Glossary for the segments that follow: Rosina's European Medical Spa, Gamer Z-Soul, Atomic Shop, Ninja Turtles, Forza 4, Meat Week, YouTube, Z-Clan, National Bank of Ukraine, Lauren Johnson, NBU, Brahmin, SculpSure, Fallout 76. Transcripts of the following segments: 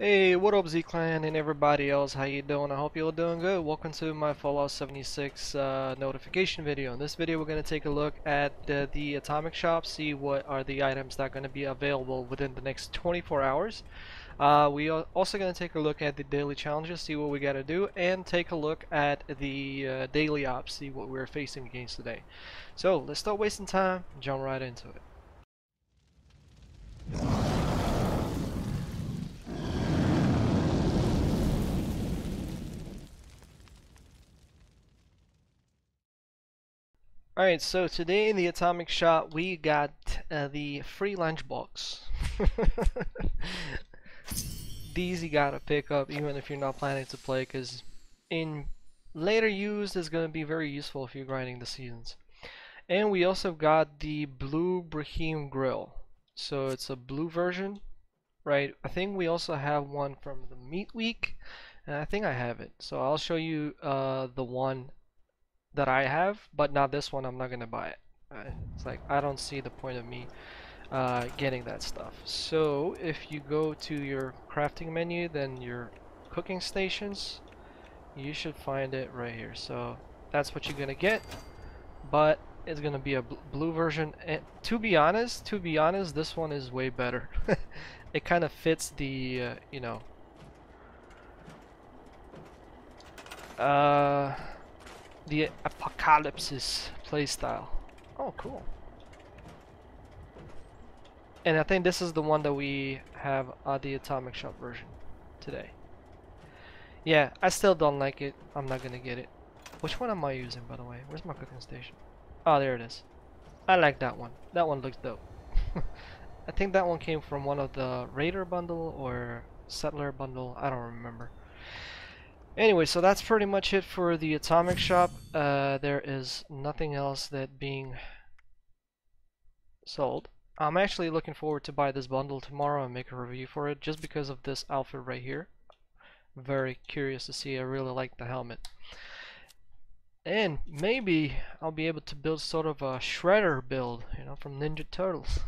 Hey, what up Z-Clan and everybody else, how you doing? I hope you're doing good. Welcome to my Fallout 76 notification video. In this video we're going to take a look at the Atomic Shop, see what are the items that are going to be available within the next 24 hours. We are also going to take a look at the daily challenges, see what we got to do, and take a look at the daily ops, see what we're facing against today. So let's stop wasting time and jump right into it. Alright, so today in the Atomic Shop we got the free lunchbox. These you gotta pick up even if you're not planning to play, because in later use is gonna be very useful if you're grinding the seasons. And we also got the blue Brahmin grill. So it's a blue version, right? I think we also have one from the Meat Week, and I think I have it. So I'll show you the one that I have, but not this one. I'm not gonna buy it. It's like I don't see the point of me getting that stuff. So if you go to your crafting menu, then your cooking stations, you should find it right here. So that's what you're gonna get, but it's gonna be a blue version, and to be honest this one is way better. It kind of fits the you know, the apocalypse playstyle. Oh, cool. And I think this is the one that we have the Atomic Shop version today. Yeah, I still don't like it. I'm not gonna get it. Which one am I using, by the way? Where's my cooking station? Oh, there it is. I like that one. That one looks dope. I think that one came from one of the Raider bundle or Settler bundle. I don't remember. Anyway, so that's pretty much it for the Atomic Shop. There is nothing else that being sold. I'm actually looking forward to buy this bundle tomorrow and make a review for it, just because of this outfit right here. Very curious to see. I really like the helmet. And maybe I'll be able to build sort of a shredder build, you know, from Ninja Turtles.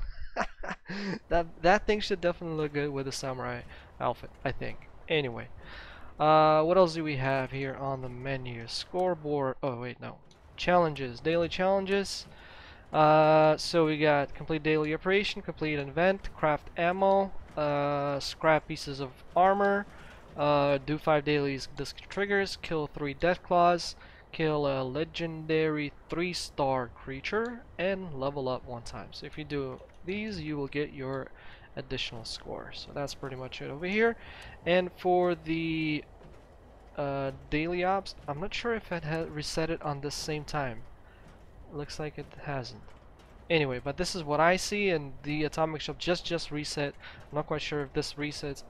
That thing should definitely look good with a samurai outfit, I think. Anyway. What else do we have here on the menu? Scoreboard. Oh wait, no. Challenges. Daily challenges. So we got complete daily operation, complete an event, craft ammo, scrap pieces of armor, do 5 dailies disc triggers, kill 3 death claws, kill a legendary 3-star creature, and level up 1 time. So if you do these, you will get your additional score. So that's pretty much it over here. And for the daily ops, I'm not sure if it had reset it on the same time. Looks like it hasn't. Anyway, but this is what I see, and the Atomic Shop just reset. I'm not quite sure if this resets.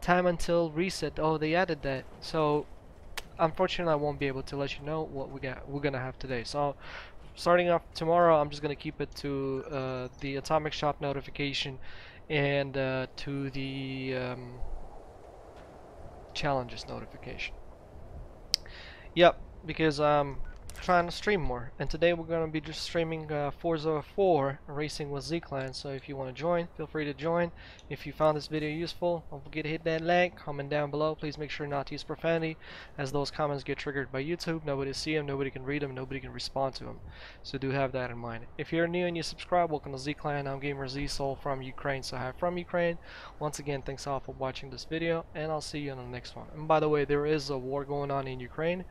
Time until reset. Oh, they added that. So unfortunately, I won't be able to let you know what we're gonna have today. So starting off tomorrow, I'm just gonna keep it to the Atomic Shop notification and to the challenges notification. Yep, because I'm trying to stream more, and today we're gonna be just streaming Forza 4 Racing with Z-Clan. So if you want to join, feel free to join. If you found this video useful, don't forget to hit that like, comment down below. Please make sure not to use profanity, as those comments get triggered by YouTube. Nobody see them, nobody can read them, nobody can respond to them. So do have that in mind. If you're new and you subscribe, welcome to Z-Clan. I'm Gamer Z-Soul from Ukraine, so hi from Ukraine. Once again, thanks all for watching this video, and I'll see you in the next one. And by the way, there is a war going on in Ukraine.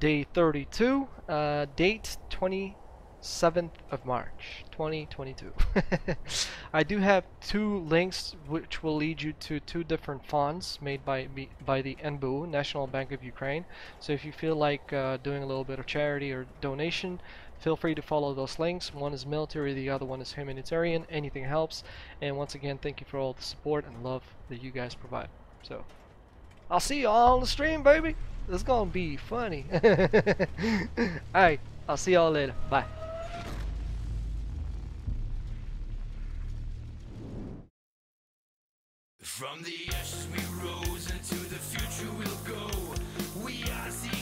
Day 32, date 27th of March, 2022. I do have 2 links which will lead you to 2 different fonds made by the NBU, National Bank of Ukraine. So if you feel like doing a little bit of charity or donation, feel free to follow those links. One is military, the other one is humanitarian. Anything helps. And once again, thank you for all the support and love that you guys provide. So I'll see you all on the stream, baby. It's gonna be funny. Alright, I'll see y'all later. Bye. From the ashes we rose, into the future we'll go. We are the